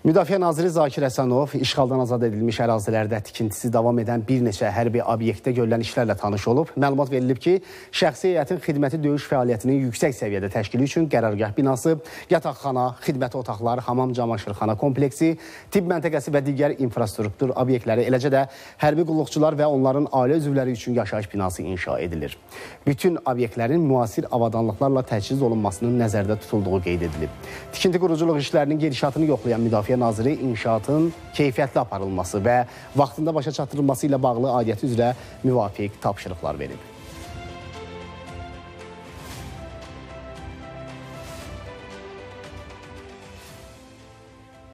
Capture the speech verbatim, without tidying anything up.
Müdafiə naziri Zakir Həsenov işğaldan azad edilmiş ərazilərdə tikintisi davam edən bir neçə hərbi obyektdə görülən işlərlə tanış olub. Məlumat verilib ki, şəxsi heyətin xidməti döyüş fəaliyyətinin yüksək səviyyədə təşkili üçün qərargah binası, yataqxana, xidməti otaqları, hamam, camaşırxana kompleksi, tibb məntəqəsi və digər infrastruktur obyektləri, eləcə də hərbi qulluqçular və onların ailə üzvləri üçün yaşayış binası inşa edilir. Bütün obyektlərin müasir avadanlıqlarla təchiz olunmasının nəzərdə tutulduğu qeyd edilib. Tikinti quruculuq işlərinin gedişatını yoxlayan müdafiə naziri inşaatın keyfiyyətli aparılması və vaxtında başa çatdırılması ilə bağlı aidiyyəti üzrə müvafiq tapşırıqlar verib.